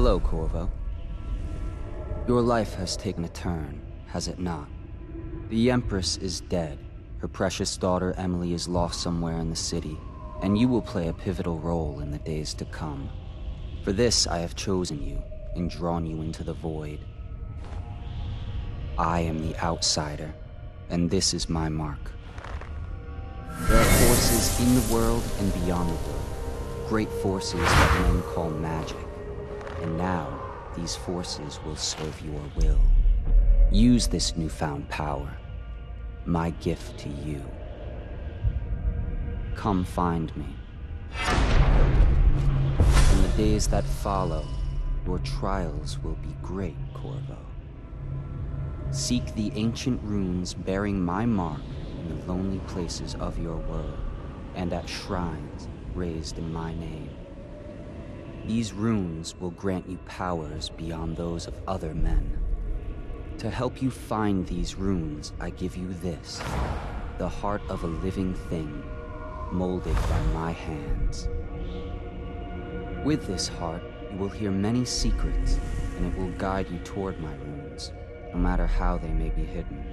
Hello, Corvo. Your life has taken a turn, has it not? The Empress is dead. Her precious daughter, Emily, is lost somewhere in the city, and you will play a pivotal role in the days to come. For this, I have chosen you and drawn you into the void. I am the Outsider, and this is my mark. There are forces in the world and beyond the world, great forces that men call magic. And now, these forces will serve your will. Use this newfound power, my gift to you. Come find me. In the days that follow, your trials will be great, Corvo. Seek the ancient runes bearing my mark in the lonely places of your world, and at shrines raised in my name. These runes will grant you powers beyond those of other men. To help you find these runes, I give you this, the heart of a living thing, molded by my hands. With this heart, you will hear many secrets, and it will guide you toward my runes, no matter how they may be hidden.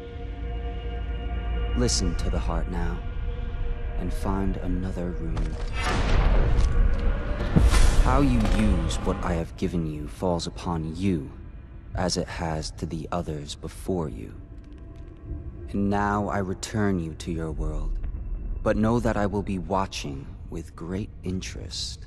Listen to the heart now, and find another rune. How you use what I have given you falls upon you, as it has to the others before you. And now I return you to your world. But know that I will be watching with great interest.